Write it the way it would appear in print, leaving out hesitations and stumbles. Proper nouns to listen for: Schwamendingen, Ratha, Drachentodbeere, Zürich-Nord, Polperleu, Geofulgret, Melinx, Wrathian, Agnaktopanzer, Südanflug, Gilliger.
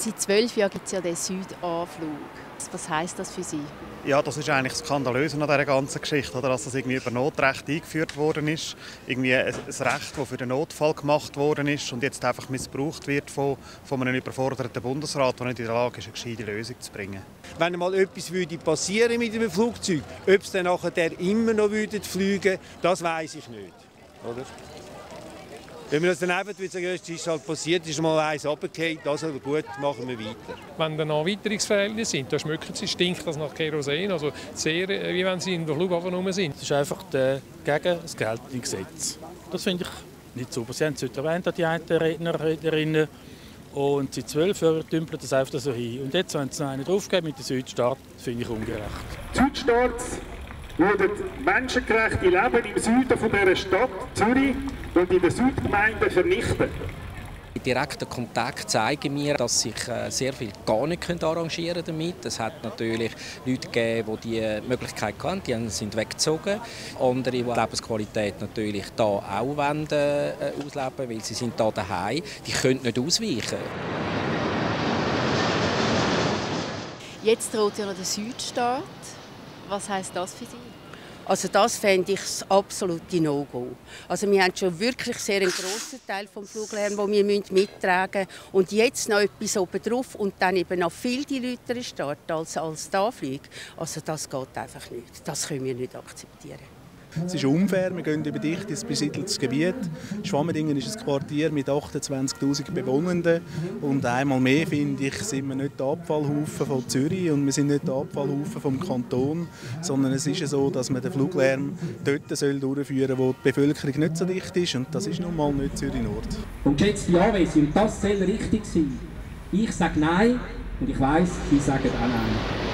Seit 12 Jahren gibt es ja den Südanflug. Was heisst das für Sie? Ja, das ist eigentlich skandalös an dieser ganzen Geschichte, oder? Dass das irgendwie über Notrecht eingeführt worden ist. Irgendwie ein Recht, das für den Notfall gemacht worden ist und jetzt einfach missbraucht wird von einem überforderten Bundesrat, der nicht in der Lage ist, eine gescheite Lösung zu bringen. Wenn mal etwas passieren würde mit einem Flugzeug, ob es dann nachher immer noch fliegen würde, das weiss ich nicht. Oder? Wenn wir das dann einfach, wie es ist halt passiert, ist mal eins runtergefallen, das ist gut, machen wir weiter. Wenn dann Erweiterungsverhältnisse sind, dann schmeckt es, stinkt das nach Kerosin, also sehr, wie wenn sie in der Flughafen rum sind. Das ist einfach gegen das geltende Gesetz. Das finde ich nicht super. Sie haben es heute erwähnt, die einen Rednerinnen, und seit 12 Jahren dümpeln das einfach so hin. Und jetzt haben sie noch einen draufgegeben mit dem Südstaat, das finde ich ungerecht. Südstaat wurde menschengerechte Leben im Süden von dieser Stadt Zürich und in den Südgemeinden vernichten. Die direkten Kontakte zeigen mir, dass sich sehr viel gar nicht damit arrangieren können. Es hat natürlich Leute gegeben, die diese Möglichkeit hatten, die sind weggezogen. Andere, die Lebensqualität natürlich hier auch ausleben, weil sie sind hier daheim, die können nicht ausweichen. Jetzt droht ja noch der Südstaat. Was heisst das für Sie? Also das fände ich das absolute No-Go. Also wir haben schon wirklich sehr einen grossen Teil des Fluglärms, den wir mittragen müssen. Und jetzt noch etwas obendrauf und dann eben noch viel die Leute starten als da fliegen. Also das geht einfach nicht. Das können wir nicht akzeptieren. Es ist unfair, wir gehen über dichtes besiedeltes Gebiet. Schwamendingen ist ein Quartier mit 28'000 Bewohnenden. Und einmal mehr, finde ich, sind wir nicht der Abfallhaufen von Zürich und wir sind nicht der Abfallhaufen vom Kanton, sondern es ist so, dass man den Fluglärm dort durchführen soll, wo die Bevölkerung nicht so dicht ist. Und das ist nun mal nicht Zürich-Nord. Und geschätzte Anwesende, das soll richtig sein. Ich sage Nein und ich weiss, Sie sagen auch Nein.